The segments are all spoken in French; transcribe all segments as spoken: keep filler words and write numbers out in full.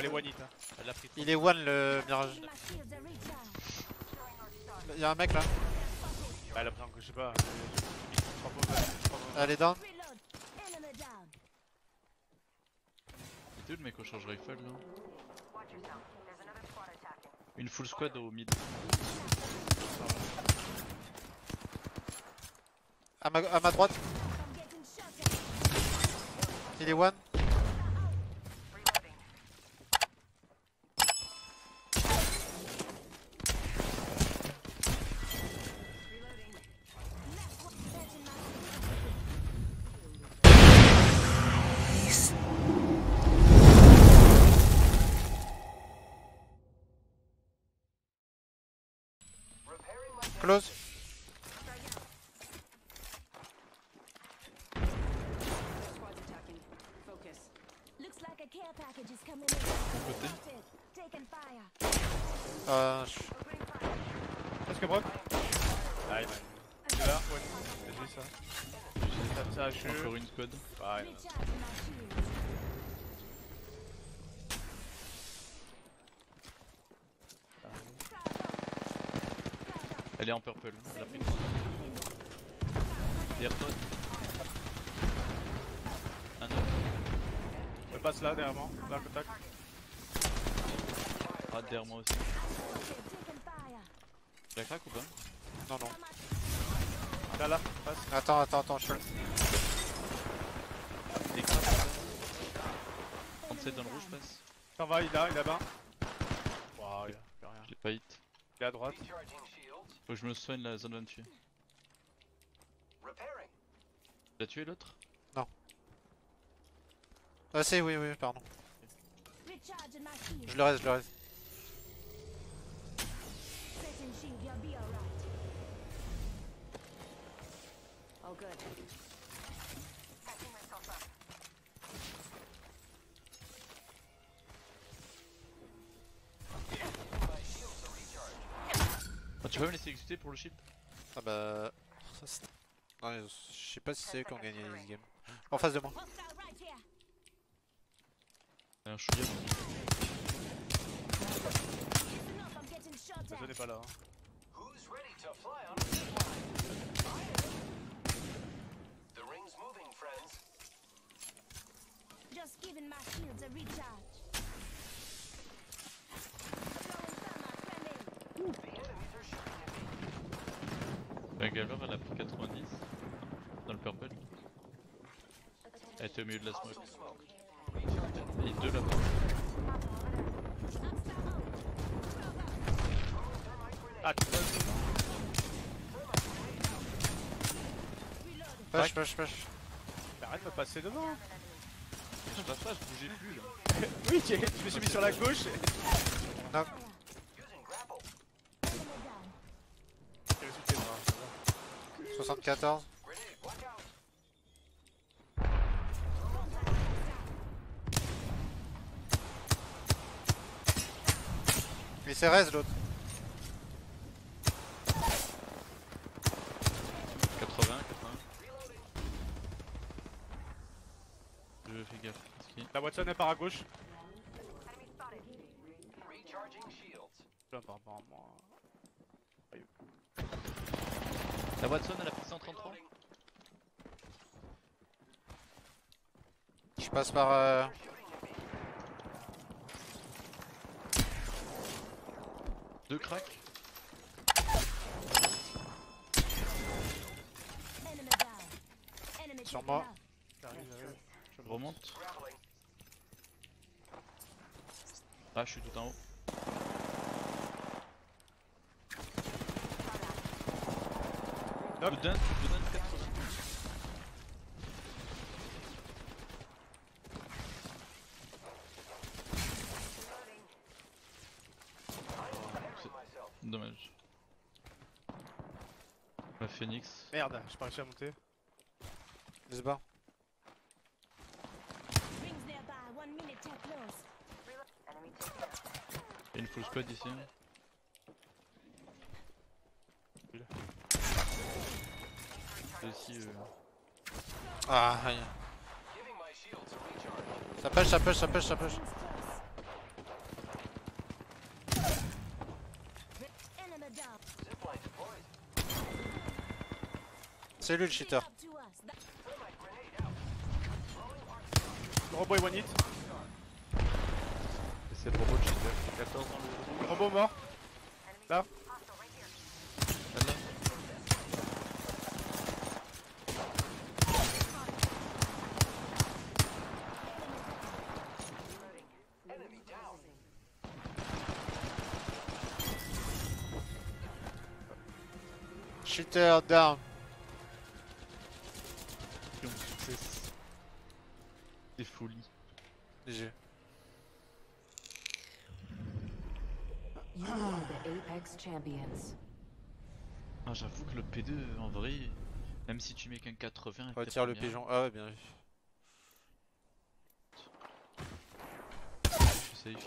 Elle est one hit, hein. Elle l'a pris. Il est one le mirage. Y'a un mec là. Bah elle a pris un coup, je sais pas. Elle est down. C'est le mec au charge rifle là. Une full squad au mid. À ma, à ma droite. Il est one. Close. Euh, je... Presque broc. Nice. C'est là, ouais. J'ai ça. J'ai ça, ça, encore une squad. Pareil. Elle est en purple, elle a pris une photo. Derrière toi. Un autre. Elle passe là, derrière moi, là, contact. Ah, derrière moi aussi. Tu la craques ou pas? Non, non. Là, là, passe. Attends, attends, attends, je suis là. Il est craque. trente-sept dans le rouge, passe. T'en vas, il est là, il est là-bas. Waouh, il a rien. J'ai pas hit. Il est à droite. Faut que je me soigne, la zone va me tuer. T'as tué l'autre? Non. Ah c'est oui oui pardon. Je le reste, je le reste. Tu peux me laisser exécuter pour le shield? Ah bah... Non, je sais pas si c'est eux qui ont gagné ce game. En face de moi. Un chouïa. La zone est pas là. Hein. Just giving my shields a recharge. La galère elle a pris quatre-vingt-dix dans le purple. Elle était au milieu de la smoke. Et deux là-bas. Ah, push, push, push. Arrête de passer devant. Je passe pas, je bougeais plus là. Oui, je me suis mis sur la gauche. Non. soixante-quatorze. Mais c'est reste l'autre. quatre-vingts, quatre-vingts. Je fais gaffe. La Watson est par à gauche. Plein par rapport à moi. La Watson elle a pris cent trente-trois. Je passe par euh... deux cracks. Sur moi. Je me remonte. Ah je suis tout en haut. Je vous donne, je vous donne quatre. Dommage. La Phoenix. Merde, j'ai pas réussi à monter. Il se barre. Il y a une full squad ici. Aussi, euh... Ah, rien. Ça push, ça push, ça push, ça push. C'est lui le cheater. Robot est one hit. C'est le robot le cheater. quatorze dans le robot mort. Là. Shooter down. C'est folie. G G. Ah, j'avoue que le P deux en vrai, même si tu mets qu'un quatre-vingts. Retire le pigeon. Ah ouais, bien vu. Je suis safe.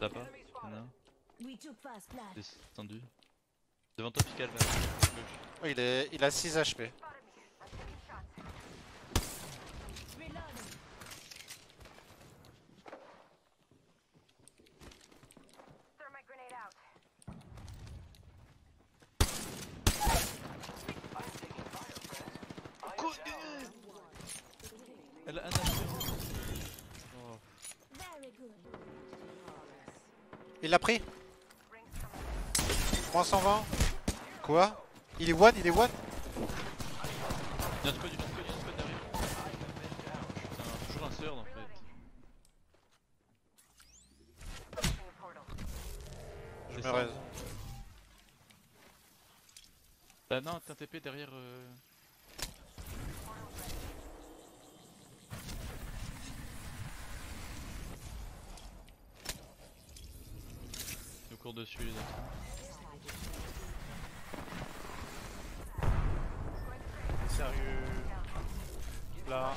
T'as pas? Non. Descendu. Devant toi Pical. Oh, il, est... il a six H P. Elle a un H P. Il l'a pris. trois cent vingt. Quoi? Il est one, il est one. Il y a un squad, il y a un squad, il y a un squad derrière. Putain, toujours un third en fait. Je me raise. Bah non, t'as un T P derrière. Euh... dessus les autres. Sérieux. Là.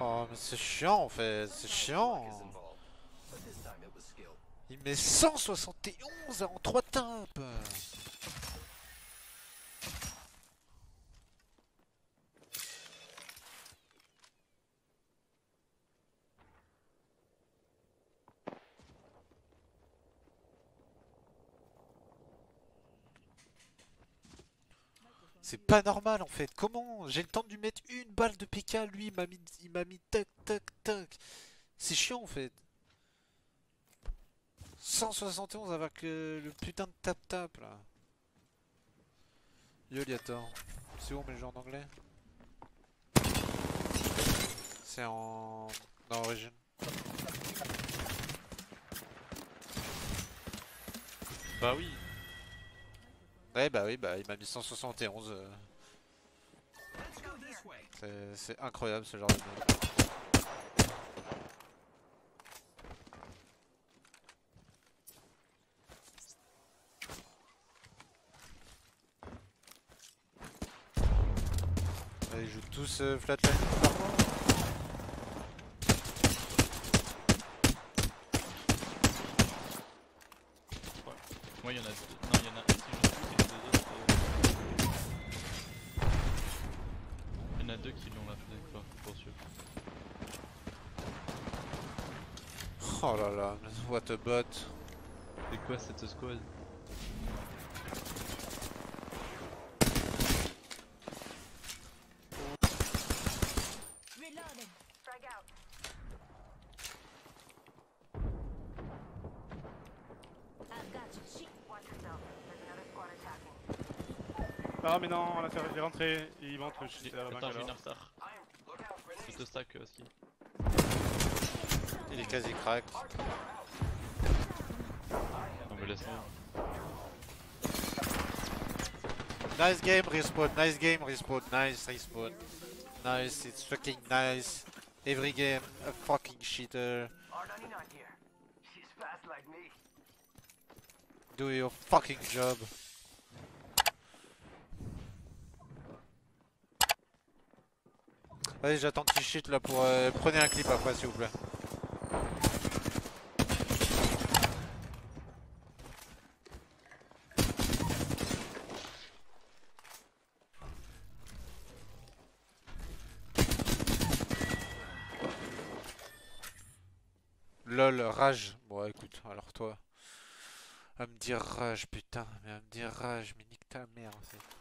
Oh mais c'est chiant en fait, c'est chiant. Il met cent soixante et onze en trois tapes. C'est pas normal en fait, comment j'ai le temps de lui mettre une balle de P K, lui il m'a mis, il m'a mis tac tac tac. C'est chiant en fait. cent soixante et onze avec euh, le putain de tap tap là. Yo Liator, c'est où on met le jeu en anglais? C'est en... non, origine. Bah oui. Ouais bah oui bah il m'a mis cent soixante et onze. Euh... C'est incroyable ce genre de game. Ouais, ils jouent tous euh, flatline. Ouais. Moi y'en a deux. Non y'en a un. Il y en a deux qui l'ont appelé quoi, pour sûr. Oh là là, what a bot. C'est quoi cette squad? Ah mais non, on l'a fait rentrer et il rentre, je suis là. Attends, j'ai une star. Je te stack aussi. Il est quasi crack. On me laisse là. Nice game respawn, nice game respawn, nice respawn. Nice, it's fucking nice. Every game a fucking cheater. Do your fucking job. Allez, j'attends qu'il cheat là pour euh, prenez un clip après s'il vous plaît. Lol, rage. Bon, écoute, alors toi, à me dire rage, putain, mais à me dire rage, mais nique ta mère, en fait.